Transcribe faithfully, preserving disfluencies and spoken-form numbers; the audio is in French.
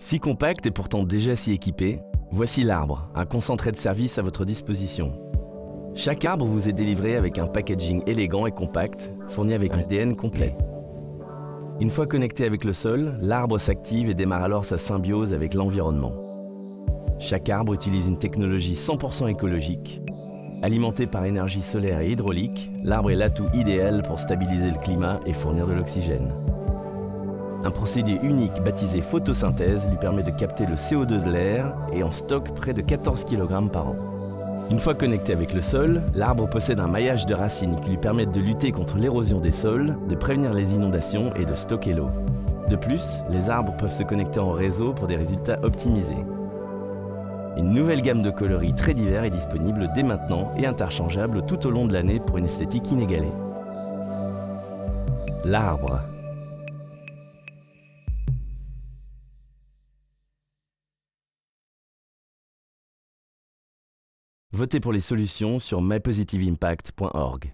Si compact et pourtant déjà si équipé, voici l'arbre, un concentré de services à votre disposition. Chaque arbre vous est délivré avec un packaging élégant et compact, fourni avec un A D N complet. Une fois connecté avec le sol, l'arbre s'active et démarre alors sa symbiose avec l'environnement. Chaque arbre utilise une technologie cent pour cent écologique. Alimenté par énergie solaire et hydraulique, l'arbre est l'atout idéal pour stabiliser le climat et fournir de l'oxygène. Un procédé unique baptisé photosynthèse lui permet de capter le C O deux de l'air et en stocke près de quatorze kilogrammes par an. Une fois connecté avec le sol, l'arbre possède un maillage de racines qui lui permettent de lutter contre l'érosion des sols, de prévenir les inondations et de stocker l'eau. De plus, les arbres peuvent se connecter en réseau pour des résultats optimisés. Une nouvelle gamme de coloris très divers est disponible dès maintenant et interchangeable tout au long de l'année pour une esthétique inégalée. L'arbre. Votez pour les solutions sur my positive impact point org.